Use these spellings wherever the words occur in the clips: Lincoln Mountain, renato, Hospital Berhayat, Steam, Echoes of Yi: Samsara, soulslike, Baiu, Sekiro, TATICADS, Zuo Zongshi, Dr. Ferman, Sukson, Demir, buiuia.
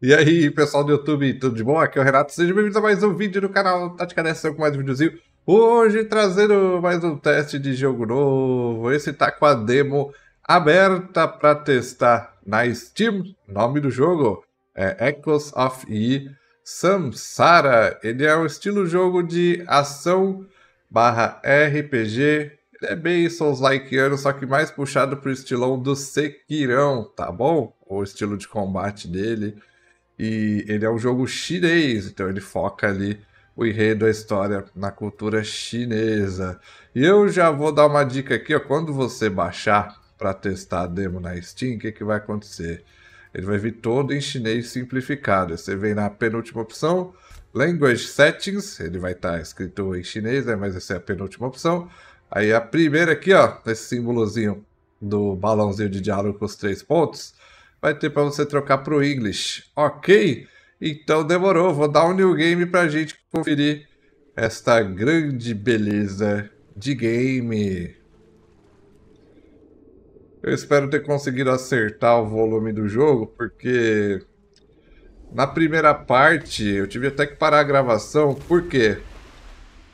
E aí, pessoal do YouTube, tudo de bom? Aqui é o Renato, sejam bem-vindos a mais um vídeo do canal TATICADS, com mais um videozinho. Hoje trazendo mais um teste de jogo novo. Esse tá com a demo aberta para testar na Steam. Nome do jogo é Echoes of Yi: Samsara. Ele é um estilo jogo de ação barra RPG. Ele é bem Souls-likeano, só que mais puxado pro estilão do Sekirão, tá bom? O estilo de combate dele. E ele é um jogo chinês, então ele foca ali o enredo, a história na cultura chinesa. E eu já vou dar uma dica aqui, ó. Quando você baixar para testar a demo na Steam, o que que vai acontecer? Ele vai vir todo em chinês simplificado. Você vem na penúltima opção, Language Settings, ele vai estar escrito em chinês, né? Mas essa é a penúltima opção. Aí a primeira aqui, ó, esse símbolozinho do balãozinho de diálogo com os 3 pontos, vai ter para você trocar para o English. Ok? Então demorou, vou dar um new game para a gente conferir esta grande beleza de game. Eu espero ter conseguido acertar o volume do jogo, porque na primeira parte eu tive até que parar a gravação, por quê?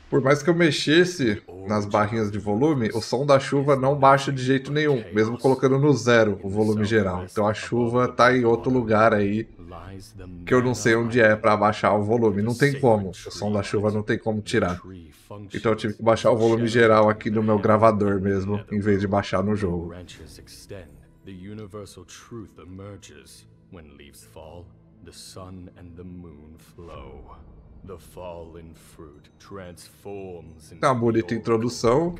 Por mais que eu mexesse nas barrinhas de volume, o som da chuva não baixa de jeito nenhum, mesmo colocando no zero o volume geral. Então a chuva tá em outro lugar aí, que eu não sei onde é para baixar o volume. Não tem como, o som da chuva não tem como tirar. Então eu tive que baixar o volume geral aqui no meu gravador mesmo, em vez de baixar no jogo. Tá bonita introdução.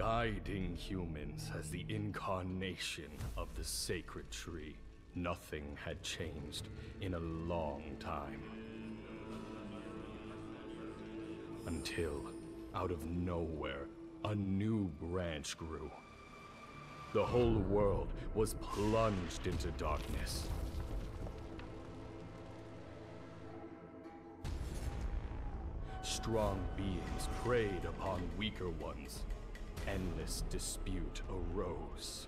Strong beings preyed upon weaker ones. Endless dispute arose.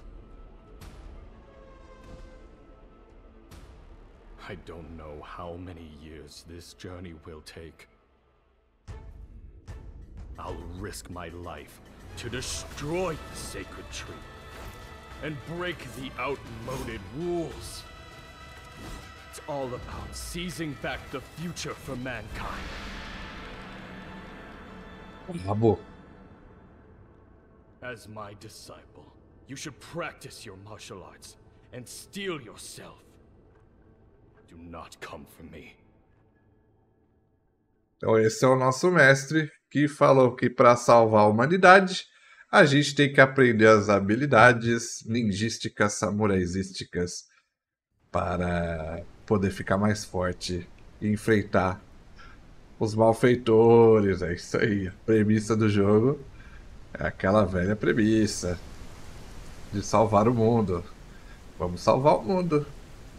I don't know how many years this journey will take. I'll risk my life to destroy the sacred tree and break the outmoded rules. It's all about seizing back the future for mankind. As my disciple, you should practice your martial arts and steel yourself. Do not come for me. Então esse é o nosso mestre que falou que para salvar a humanidade a gente tem que aprender as habilidades ninjísticas, samuraisísticas para poder ficar mais forte e enfrentar os malfeitores. É isso aí. A premissa do jogo é aquela velha premissa de salvar o mundo. Vamos salvar o mundo.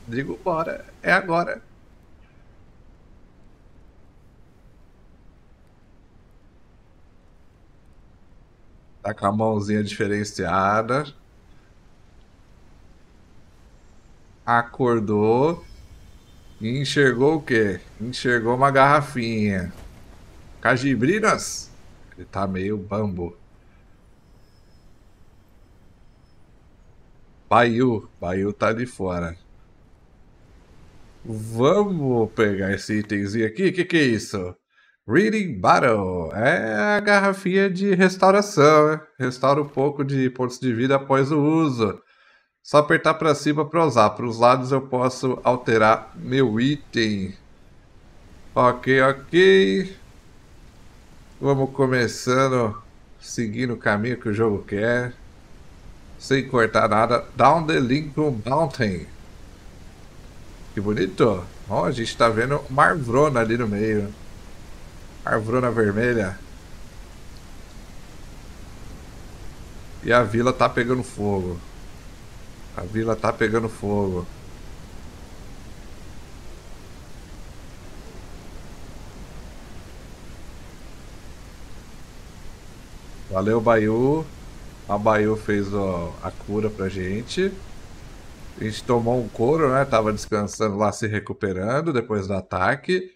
Digo, bora. É agora. Tá com a mãozinha diferenciada. Acordou. E enxergou o quê? Enxergou uma garrafinha. Cajibrinas? Ele tá meio bambu. Baiu tá ali fora. Vamos pegar esse itemzinho aqui. Que é isso? Reading Battle. É a garrafinha de restauração, né? Restaura um pouco de pontos de vida após o uso. Só apertar para cima para usar. Para os lados eu posso alterar meu item. Ok. Vamos começando, seguindo o caminho que o jogo quer, sem cortar nada. Down the Lincoln Mountain. Que bonito. Ó, a gente está vendo uma arvrona ali no meio. Arvrona vermelha. E a vila tá pegando fogo. A vila tá pegando fogo. Valeu, Baiu. A Baiu fez a cura pra gente. A gente tomou um couro, né? Tava descansando lá, se recuperando depois do ataque.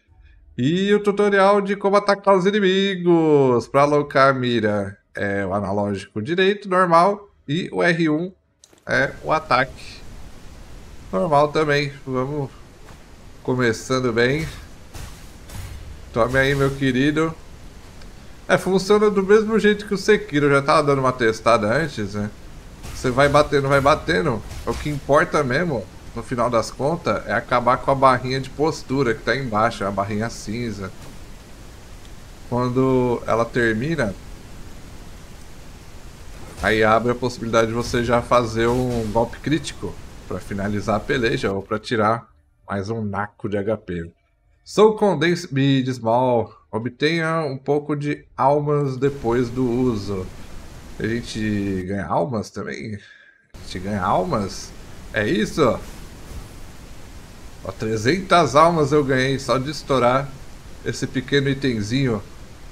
E o tutorial de como atacar os inimigos. Para alocar a mira é o analógico direito, normal. E o R1 é o ataque normal também. Vamos começando bem. Tome aí, meu querido. É, funciona do mesmo jeito que o Sekiro. Eu já tava dando uma testada antes, né? Você vai batendo, o que importa mesmo, no final das contas, é acabar com a barrinha de postura que tá embaixo, a barrinha cinza. Quando ela termina, aí abre a possibilidade de você já fazer um golpe crítico para finalizar a peleja ou para tirar mais um naco de HP. So condense me small, obtenha um pouco de almas depois do uso. A gente ganha almas também? A gente ganha almas? É isso? Ó, 300 almas eu ganhei só de estourar esse pequeno itemzinho.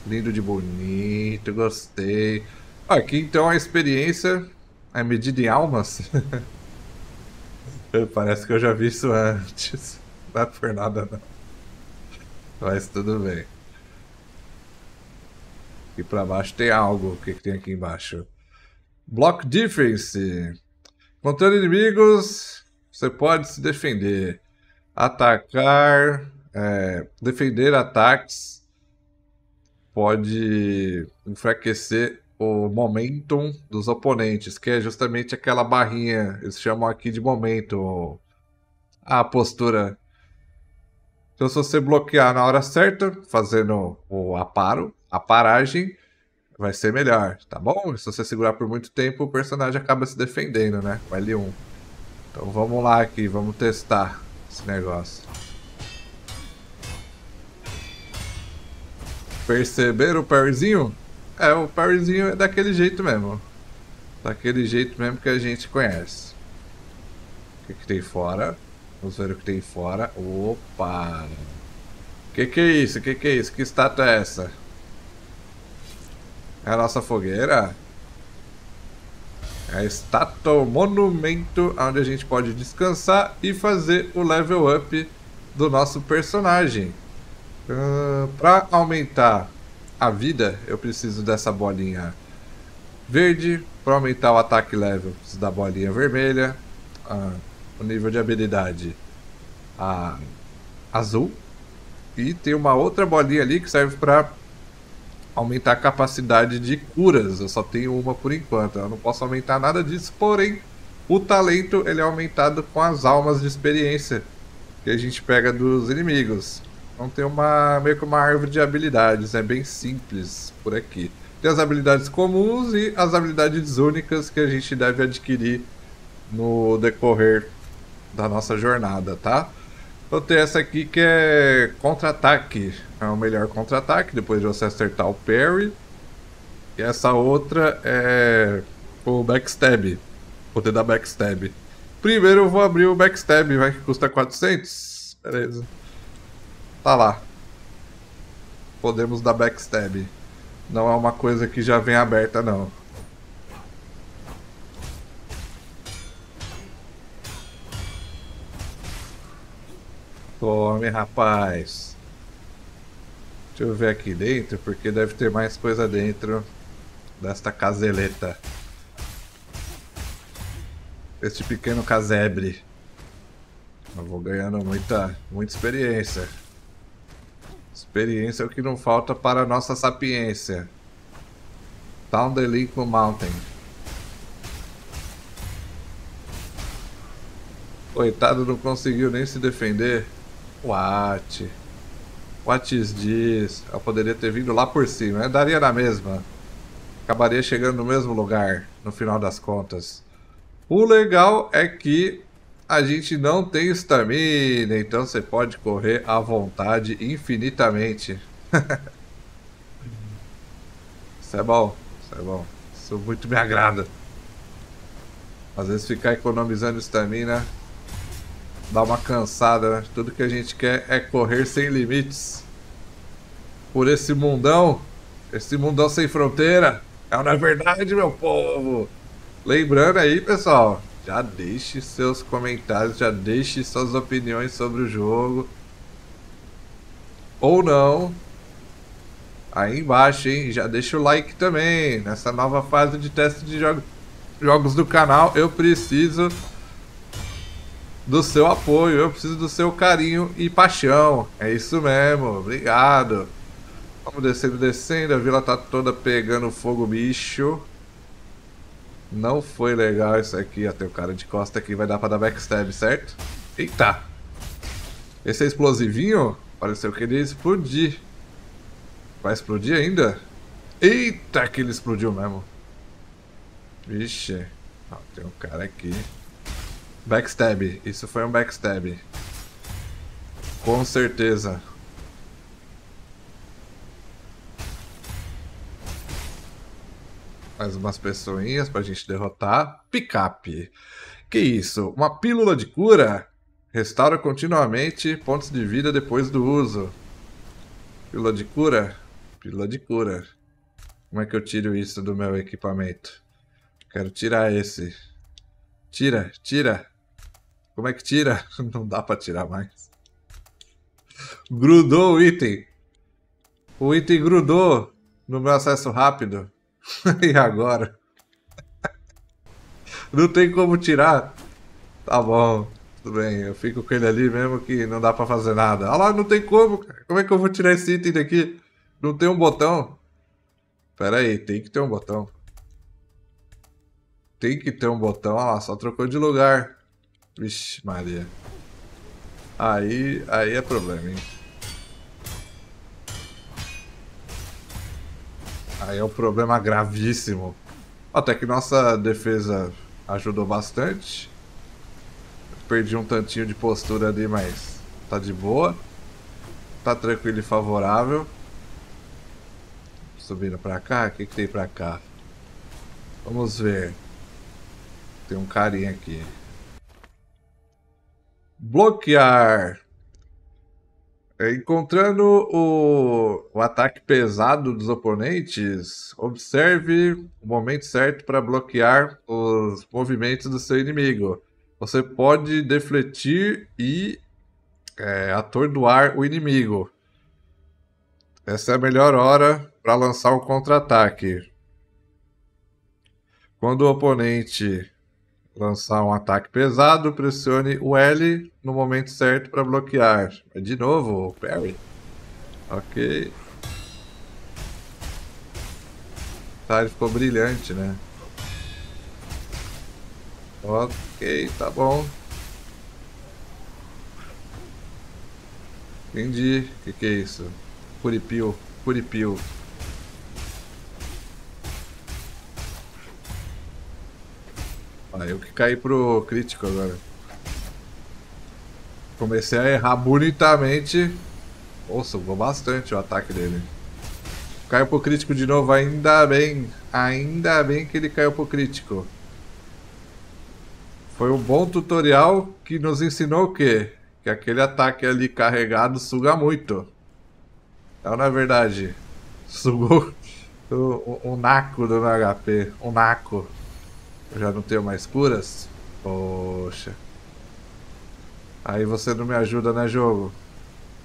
Lindo de bonito, gostei. Aqui então a experiência é medida em almas. Parece que eu já vi isso antes. Não é por nada não. Mas tudo bem. Aqui pra baixo tem algo. O que, que tem aqui embaixo? Block Defense. Controle inimigos. Você pode se defender. Atacar. Defender ataques. Pode enfraquecer o momentum dos oponentes. Que é justamente aquela barrinha. Eles chamam aqui de momentum. A postura. Então se você bloquear na hora certa. Fazendo o aparo. A paragem vai ser melhor, tá bom? Se você segurar por muito tempo, o personagem acaba se defendendo, né? O L1. Então vamos lá aqui, vamos testar esse negócio. Perceberam o parryzinho? É, o parryzinho é daquele jeito mesmo. Daquele jeito mesmo que a gente conhece. O que, que tem fora? Vamos ver o que tem fora. Opa! O que é isso? O que é isso? Que estátua é essa? É a nossa fogueira. É a estátua, o monumento onde a gente pode descansar e fazer o level up do nosso personagem. Para aumentar a vida, eu preciso dessa bolinha verde. Para aumentar o ataque level, preciso da bolinha vermelha. O nível de habilidade azul. E tem uma outra bolinha ali que serve para aumentar a capacidade de curas. Eu só tenho uma por enquanto. Eu não posso aumentar nada disso, porém o talento ele é aumentado com as almas de experiência que a gente pega dos inimigos. Então tem uma, meio que uma árvore de habilidades. É bem simples por aqui. Tem as habilidades comuns e as habilidades únicas que a gente deve adquirir no decorrer da nossa jornada, tá? Eu tenho essa aqui que é contra-ataque, é o melhor contra-ataque, depois de você acertar o parry. E essa outra é o backstab, poder da backstab. Primeiro eu vou abrir o backstab, vai que custa 400, beleza. Tá lá, podemos dar backstab, não é uma coisa que já vem aberta não. Tome, rapaz. Deixa eu ver aqui dentro, porque deve ter mais coisa dentro desta caseleta. Este pequeno casebre. Eu vou ganhando muita experiência. Experiência é o que não falta para a nossa sapiência. Down the Lincoln Mountain. Coitado, não conseguiu nem se defender. What is this? Eu poderia ter vindo lá por cima, né? Daria na mesma. Acabaria chegando no mesmo lugar, no final das contas. O legal é que a gente não tem estamina, então você pode correr à vontade infinitamente. Isso é bom, isso é bom. Isso muito me agrada. Às vezes ficar economizando estamina dá uma cansada, né? Tudo que a gente quer é correr sem limites. Por esse mundão sem fronteira. É na verdade, meu povo. Lembrando aí, pessoal, já deixe seus comentários, já deixe suas opiniões sobre o jogo. Ou não. Aí embaixo, hein? Já deixa o like também. Nessa nova fase de teste de jogos do canal, eu preciso do seu apoio, eu preciso do seu carinho e paixão. É isso mesmo, obrigado. Vamos descendo, descendo. A vila tá toda pegando fogo, bicho. Não foi legal isso aqui. Até o cara de costa aqui vai dar pra dar backstab, certo? Eita! Esse é explosivinho? Pareceu que ele ia explodir. Vai explodir ainda? Eita, que ele explodiu mesmo. Vixe. Ó, tem um cara aqui. Backstab. Isso foi um backstab. Com certeza. Mais umas pessoinhas pra gente derrotar. Picape. Que isso? Uma pílula de cura? Restaura continuamente pontos de vida depois do uso. Pílula de cura? Pílula de cura. Como é que eu tiro isso do meu equipamento? Quero tirar esse. Tira, tira. Como é que tira? Não dá pra tirar mais. Grudou o item. O item grudou no meu acesso rápido. E agora? Não tem como tirar. Tá bom, tudo bem. Eu fico com ele ali mesmo que não dá pra fazer nada. Ah lá, não tem como, cara. Como é que eu vou tirar esse item daqui? Não tem um botão? Pera aí, tem que ter um botão. Tem que ter um botão. Ah lá, só trocou de lugar. Vixe Maria. Aí é problema, hein. Aí é um problema gravíssimo. Até que nossa defesa ajudou bastante. Perdi um tantinho de postura ali, mas tá de boa. Tá tranquilo e favorável. Subindo pra cá, o que que tem pra cá? Vamos ver. Tem um carinha aqui. Bloquear. Encontrando o ataque pesado dos oponentes, observe o momento certo para bloquear os movimentos do seu inimigo. Você pode defletir e atordoar o inimigo. Essa é a melhor hora para lançar um contra-ataque. Quando o oponente lançar um ataque pesado, pressione o L no momento certo para bloquear. De novo, o parry. Ok. Tá, ele ficou brilhante, né? Ok, tá bom. Entendi. O que é isso? Curipio, curipio. Ah, eu que caí pro crítico agora. Comecei a errar bonitamente. Nossa, voou bastante o ataque dele. Caiu pro crítico de novo, ainda bem. Ainda bem que ele caiu pro crítico. Foi um bom tutorial que nos ensinou o quê? Que aquele ataque ali carregado suga muito. Então, na verdade, sugou o naco do meu HP. O naco. Eu já não tenho mais curas? Poxa. Aí você não me ajuda, né, jogo?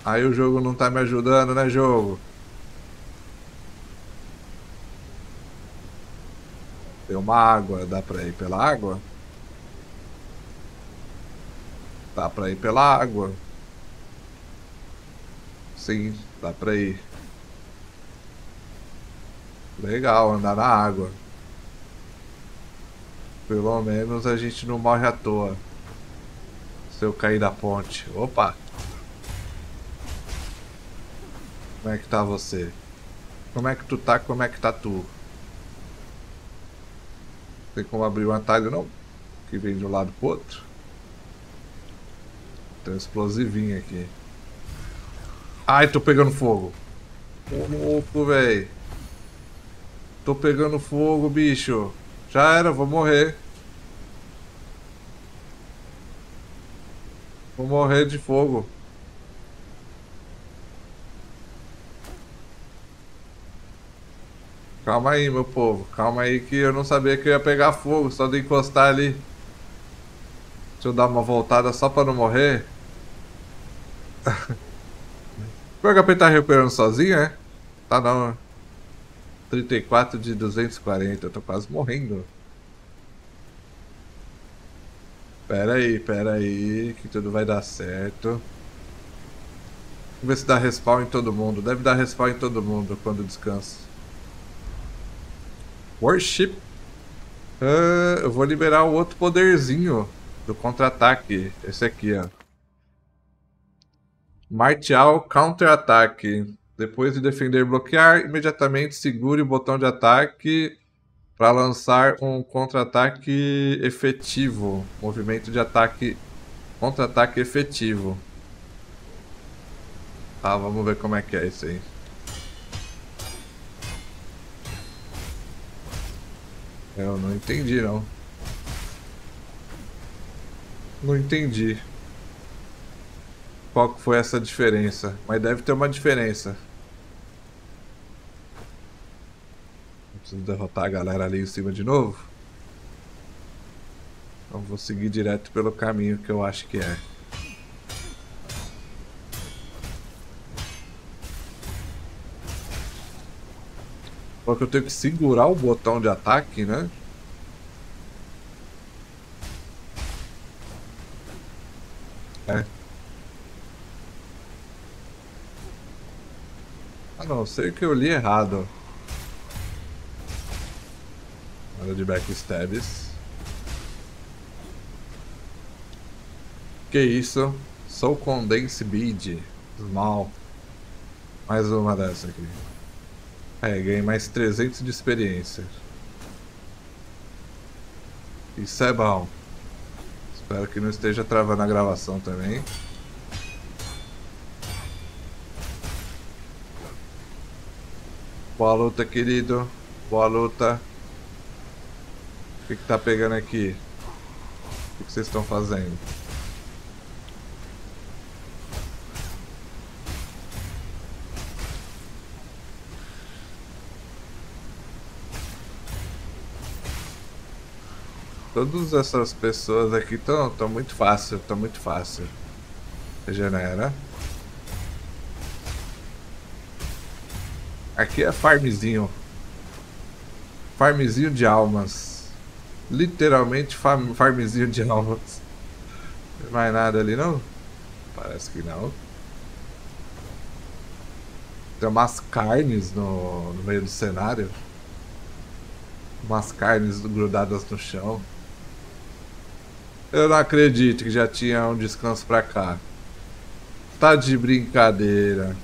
Aí o jogo não tá me ajudando, né, jogo? Tem uma água, dá pra ir pela água? Dá pra ir pela água. Sim, dá pra ir. Legal, andar na água. Pelo menos a gente não morre à toa. Se eu cair da ponte. Opa! Como é que tá você? Como é que tu tá? Como é que tá tu? Tem como abrir um atalho não? Que vem de um lado pro outro. Tem um explosivinho aqui. Ai, tô pegando fogo. Ô louco, véi. Tô pegando fogo, bicho. Já era, vou morrer. Vou morrer de fogo. Calma aí, meu povo. Calma aí que eu não sabia que eu ia pegar fogo. Só de encostar ali. Deixa eu dar uma voltada só pra não morrer. O HP tá recuperando sozinho, é? Tá não. 34 de 240. Eu tô quase morrendo. Pera aí. Que tudo vai dar certo. Vamos ver se dá respawn em todo mundo. Deve dar respawn em todo mundo quando descansa. Worship. Eu vou liberar o outro poderzinho do contra-ataque. Esse aqui, ó. Martial Counter-ataque. Depois de defender e bloquear, imediatamente segure o botão de ataque para lançar um contra-ataque efetivo. Movimento de ataque, contra-ataque efetivo. Tá, vamos ver como é que é isso aí. Eu não entendi, não. Não entendi qual que foi essa diferença, mas deve ter uma diferença. Preciso derrotar a galera ali em cima de novo. Então vou seguir direto pelo caminho que eu acho que é. Só que eu tenho que segurar o botão de ataque, né? É. Ah não, sei que eu li errado. Hora de backstabs. Que isso? Sou Condense Bead. Mal. Mais uma dessa aqui. É, ganhei mais 300 de experiência. Isso é bom. Espero que não esteja travando a gravação também. Boa luta, querido. Boa luta. O que tá pegando aqui? O que vocês estão fazendo? Todas essas pessoas aqui estão muito fácil, estão muito fácil. Regenera. Aqui é farmzinho. Farmzinho de almas. Literalmente farmzinho de almas. Não tem mais nada ali não? Parece que não. Tem umas carnes no meio do cenário. Umas carnes grudadas no chão. Eu não acredito que já tinha um descanso pra cá. Tá de brincadeira.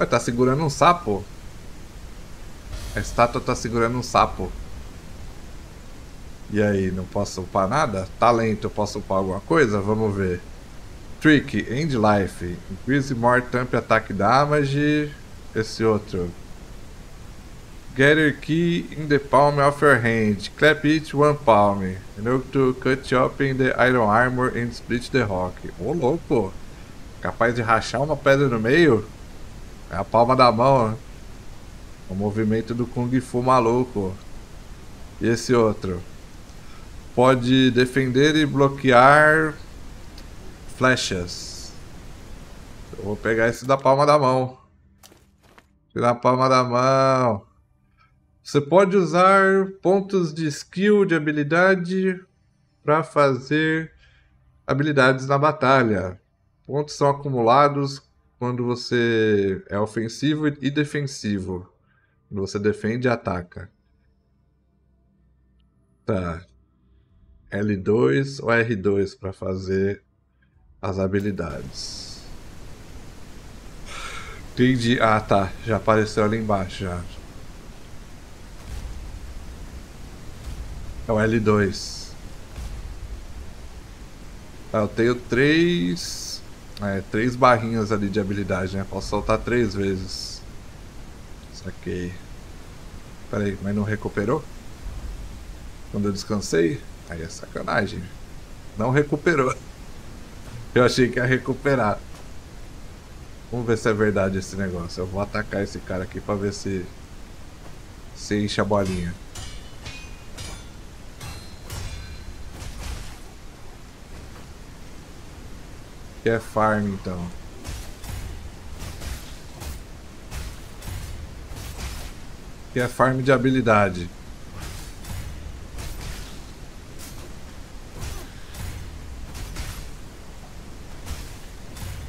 Ué, tá segurando um sapo. A estátua tá segurando um sapo. E aí, não posso upar nada? Talento, eu posso upar alguma coisa? Vamos ver. Trick, End Life. Increase More Temp Attack Damage. Esse outro. Gather key in the palm of your hand. Clap each one palm. In order to cut open the iron armor and split the rock. Ô louco! Capaz de rachar uma pedra no meio? É a palma da mão, né? O movimento do Kung Fu maluco. E esse outro? Pode defender e bloquear flechas. Eu vou pegar esse da palma da mão. Tirar a palma da mão. Você pode usar pontos de skill, de habilidade, para fazer habilidades na batalha. Pontos são acumulados quando você é ofensivo e defensivo. Quando você defende e ataca. Tá. L2 ou R2 para fazer as habilidades. Entendi. Ah, tá. Já apareceu ali embaixo, já. É o L2. Ah, eu tenho três barrinhas ali de habilidade, né? Posso soltar 3 vezes. Saquei. Pera aí, mas não recuperou? Quando eu descansei? Aí é sacanagem. Não recuperou. Eu achei que ia recuperar. Vamos ver se é verdade esse negócio. Eu vou atacar esse cara aqui pra ver se enche a bolinha. que é farm então. Que é farm de habilidade.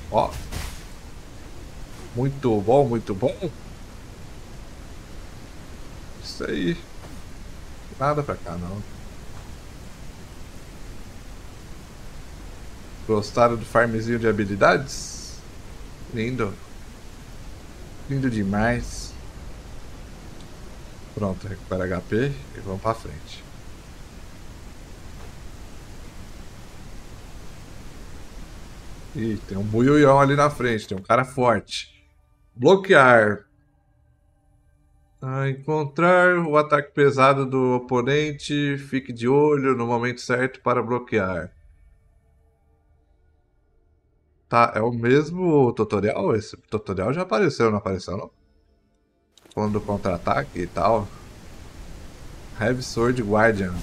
Ó. Muito bom, muito bom. Isso aí. Nada pra cá não. Gostaram do farmzinho de habilidades? Lindo. Lindo demais. Pronto, recupera HP e vamos pra frente. Ih, tem um buioião ali na frente, tem um cara forte. Bloquear. Encontrar o ataque pesado do oponente, fique de olho no momento certo para bloquear. Tá, é o mesmo tutorial? Esse tutorial já apareceu, não apareceu não? Quando contra-ataque e tal. Heavy Sword Guardian.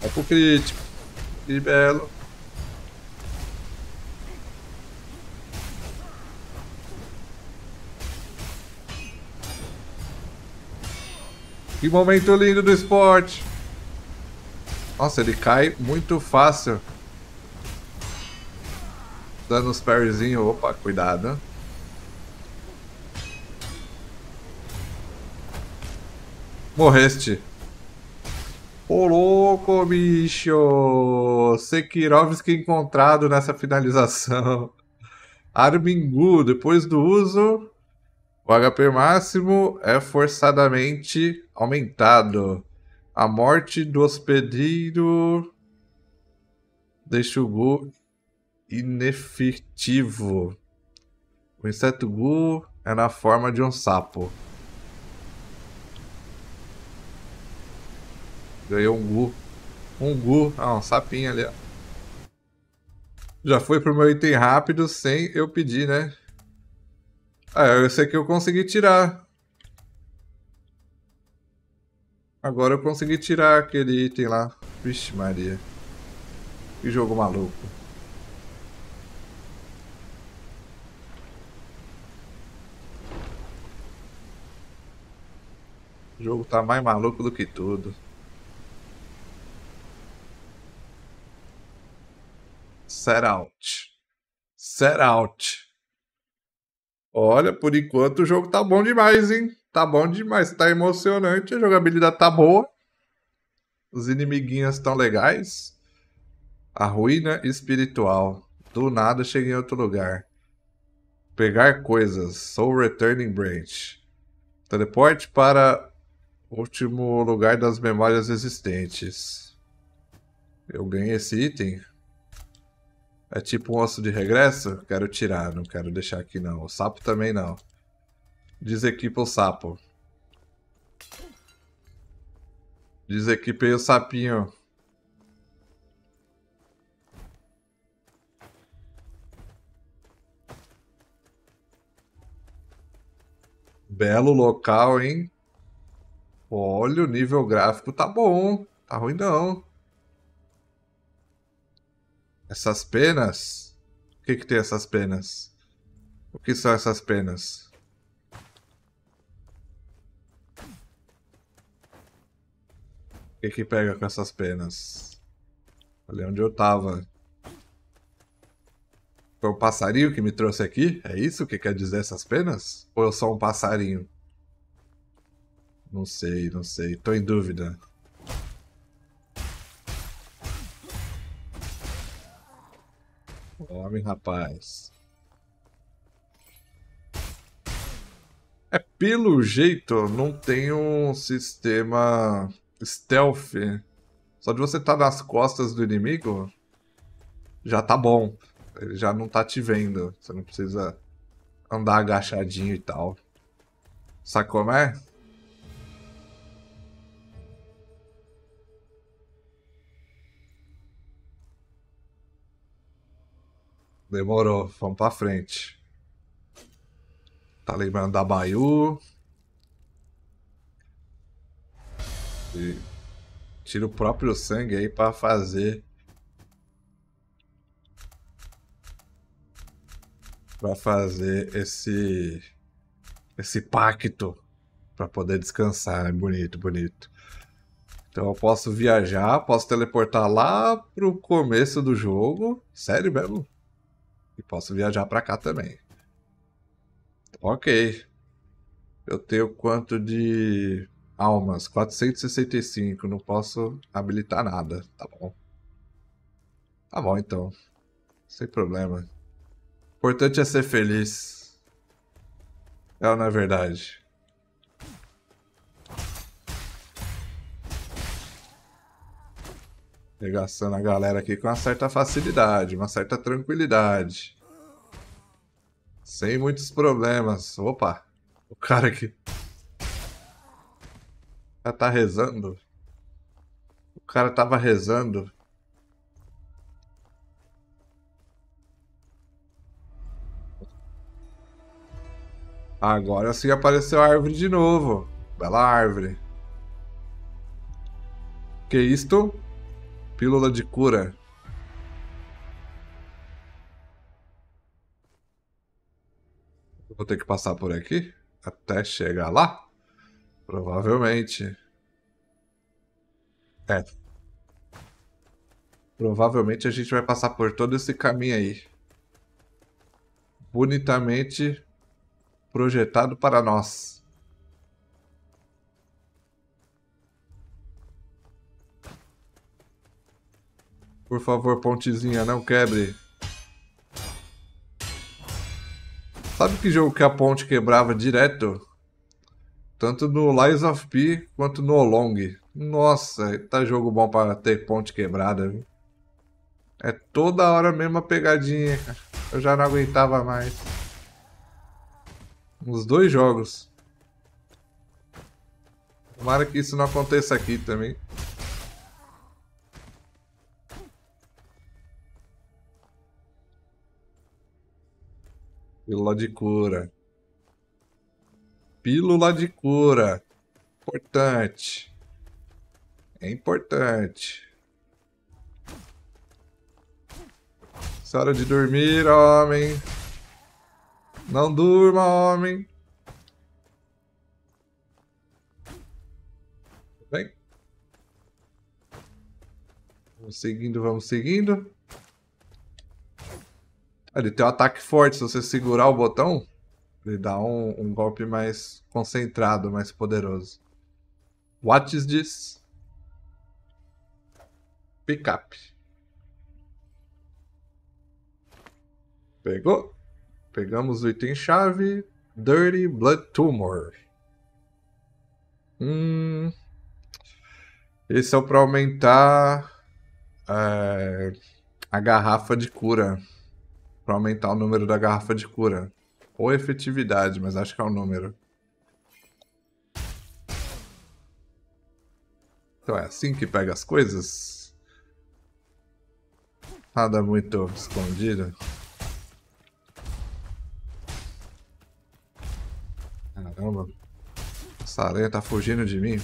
É pro crítico. Que belo. Que momento lindo do esporte. Nossa, ele cai muito fácil. Dando uns parryzinhos, opa, cuidado. Morreste. Ô louco, bicho. Sekirovski encontrado nessa finalização. Armingu, depois do uso, o HP máximo é forçadamente aumentado. A morte do hospedeiro deixa o Gu inefetivo. O inseto Gu é na forma de um sapo. Ganhei um Gu. Um Gu. Ah, um sapinho ali. Ó. Já foi pro meu item rápido sem eu pedir, né? Ah, esse aqui eu consegui tirar. Agora eu consegui tirar aquele item lá. Vixe Maria. Que jogo maluco. O jogo tá mais maluco do que tudo. Set out. Set out. Olha, por enquanto o jogo tá bom demais, hein? Tá bom demais, tá emocionante. A jogabilidade tá boa. Os inimiguinhos tão legais. A ruína espiritual. Do nada cheguei em outro lugar. Pegar coisas. Soul Returning Branch. Teleporte para... último lugar das memórias existentes. Eu ganhei esse item. É tipo um osso de regresso? Quero tirar, não quero deixar aqui não. O sapo também não. Desequipa o sapo. Desequipei o sapinho. Belo local, hein? Olha, o nível gráfico tá bom. Tá ruim não. Essas penas? O que que tem essas penas? O que são essas penas? O que que pega com essas penas? Olha onde eu tava. Foi um passarinho que me trouxe aqui? É isso que quer dizer essas penas? Ou eu sou um passarinho? Não sei, não sei. Tô em dúvida. Homem, rapaz. É, pelo jeito, não tem um sistema stealth. Só de você estar nas costas do inimigo, já tá bom. Ele já não tá te vendo. Você não precisa andar agachadinho e tal. Sabe como é? Demorou, vamos pra frente. Tá lembrando da Baiú. E Tira o próprio sangue aí pra fazer. Pra fazer esse pacto. Pra poder descansar. Bonito, bonito. Então eu posso viajar, posso teleportar lá pro começo do jogo. Sério mesmo? E posso viajar pra cá também. Ok. Eu tenho quanto de almas? 465. Não posso habilitar nada. Tá bom. Tá bom, então. Sem problema. O importante é ser feliz. É ou não é verdade? Regaçando a galera aqui com uma certa facilidade, uma certa tranquilidade. Sem muitos problemas. Opa! O cara aqui já tá rezando. O cara tava rezando. Agora sim apareceu a árvore de novo. Bela árvore. Que isto? Pílula de cura. Vou ter que passar por aqui até chegar lá? Provavelmente. É. Provavelmente a gente vai passar por todo esse caminho aí. Bonitamente projetado para nós. Por favor, pontezinha, não quebre. Sabe que jogo que a ponte quebrava direto? Tanto no Lies of P quanto no Olong. Nossa, tá jogo bom para ter ponte quebrada, viu? É toda hora a mesma pegadinha, cara. Eu já não aguentava mais. Nos dois jogos. Tomara que isso não aconteça aqui também. Pílula de cura. Pílula de cura. Importante. É importante. Essa hora de dormir, homem. Não durma, homem. Vem. Vamos seguindo, vamos seguindo. Ele tem um ataque forte, se você segurar o botão, ele dá um golpe mais concentrado, mais poderoso. What is this? Pick up. Pegou. Pegamos o item-chave. Dirty Blood Tumor. Esse é para aumentar a garrafa de cura. Pra aumentar o número da garrafa de cura. Ou efetividade, mas acho que é o número. Então é assim que pega as coisas. Nada muito escondido. Caramba. Essa aranha tá fugindo de mim.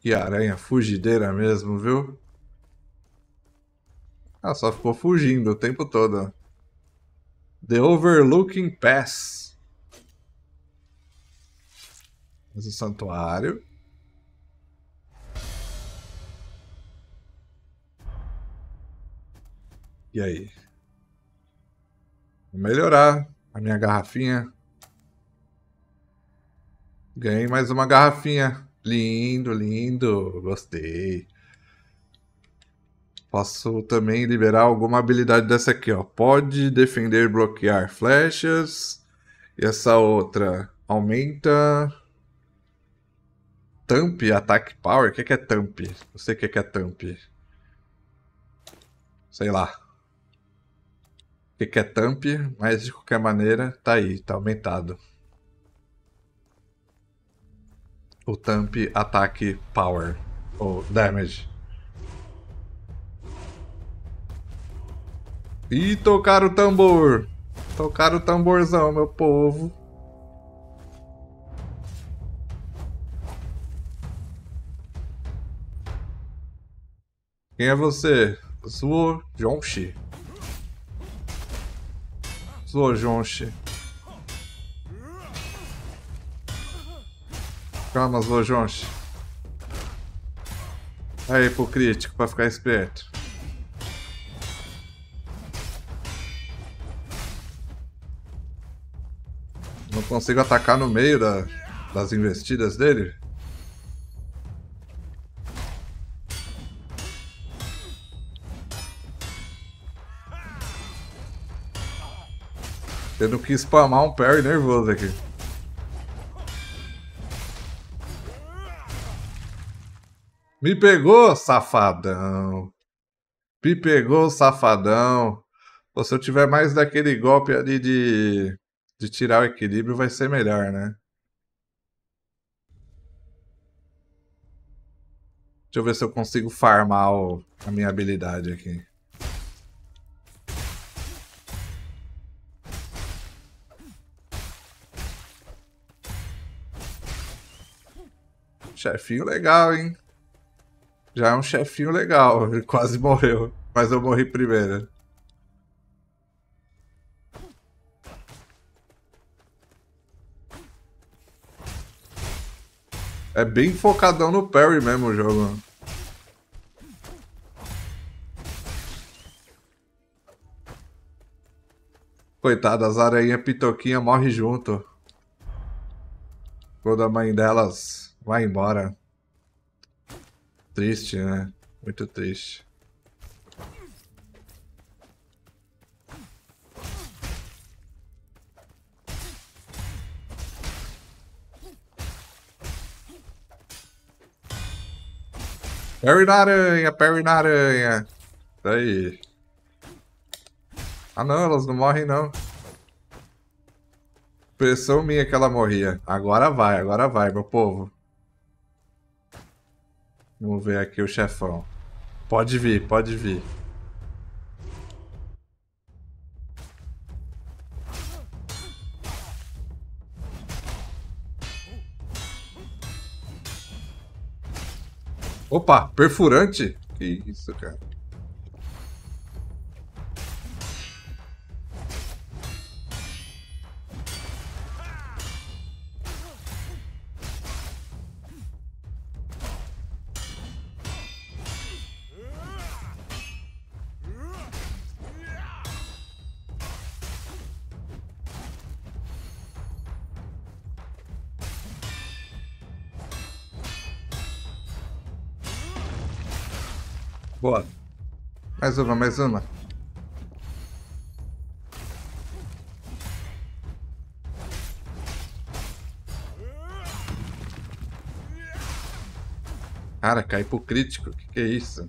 Que aranha fugideira mesmo, viu? Ah, só ficou fugindo o tempo todo. The Overlooking Pass. Mas o santuário. E aí? Vou melhorar a minha garrafinha. Ganhei mais uma garrafinha. Lindo, lindo. Gostei. Posso também liberar alguma habilidade dessa aqui, ó. Pode defender e bloquear flechas. E essa outra aumenta... Tamp, Attack Power? O que é Tamp? Não sei o que é Tamp. Sei lá. O que é Tamp, mas de qualquer maneira tá aí, tá aumentado. O Tamp, Ataque, Power, ou Damage. E tocar o tambor! Tocar o tamborzão, meu povo. Quem é você? Zuo Zongshi. Zuo Zongshi. Calma, Zuo Zongshi. Aí pro crítico, pra ficar esperto. Não consigo atacar no meio das investidas dele. Tendo que spamar um parry nervoso aqui. Me pegou, safadão. Me pegou, safadão. Pô, se eu tiver mais daquele golpe ali de tirar o equilíbrio, vai ser melhor, né? Deixa eu ver se eu consigo farmar a minha habilidade aqui. Chefinho legal, hein? Já é um chefinho legal. Ele quase morreu, mas eu morri primeiro. É bem focadão no parry mesmo o jogo. Coitada, as aranhas pitoquinha morre junto. Quando a mãe delas vai embora. Triste, né? Muito triste. Parry na aranha, parry na aranha. Aí. Ah não, elas não morrem não. Pressão minha que ela morria. Agora vai, meu povo. Vamos ver aqui o chefão. Pode vir, pode vir. Opa, perfurante? Que isso, cara. Boa. Mais uma, mais uma. Cara, caí pro crítico. Que é isso?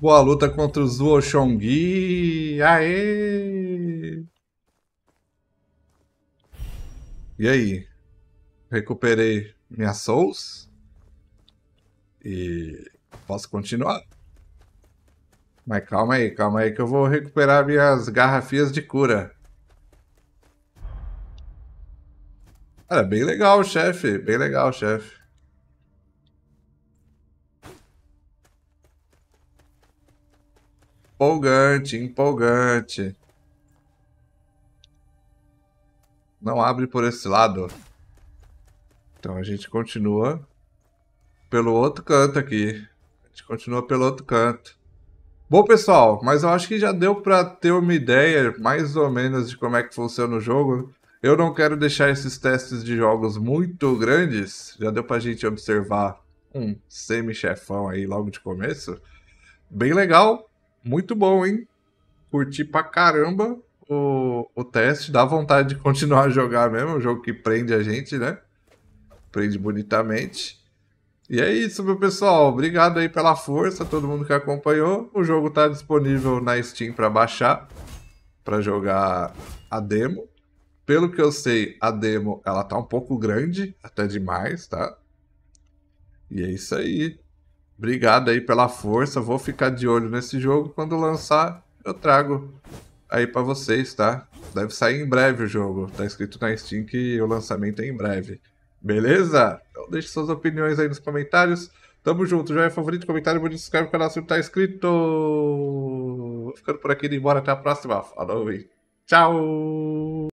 Boa luta contra o Zuo Zongshi. Aê! E aí? Recuperei minhas souls. E posso continuar? Mas calma aí que eu vou recuperar minhas garrafinhas de cura. Cara, bem legal, chefe. Bem legal, chefe. Empolgante, empolgante. Não abre por esse lado. Então a gente continua pelo outro canto aqui. A gente continua pelo outro canto. Bom, pessoal, mas eu acho que já deu para ter uma ideia mais ou menos de como é que funciona o jogo. Eu não quero deixar esses testes de jogos muito grandes. Já deu para a gente observar um semi-chefão aí logo de começo. Bem legal. Muito bom, hein? Curti pra caramba o teste. Dá vontade de continuar a jogar mesmo. É um jogo que prende a gente, né? Prende bonitamente. E é isso, meu pessoal. Obrigado aí pela força, todo mundo que acompanhou. O jogo tá disponível na Steam pra baixar. Pra jogar a demo. Pelo que eu sei, a demo ela tá um pouco grande. Até demais, tá? E é isso aí. Obrigado aí pela força. Vou ficar de olho nesse jogo. Quando lançar, eu trago aí pra vocês, tá? Deve sair em breve o jogo. Tá escrito na Steam que o lançamento é em breve. Beleza? Então deixe suas opiniões aí nos comentários. Tamo junto. Joinha, favorito, comentário, bonito, se inscreve no canal se não tá inscrito. Vou ficando por aqui, indo embora. Até a próxima. Falou e tchau!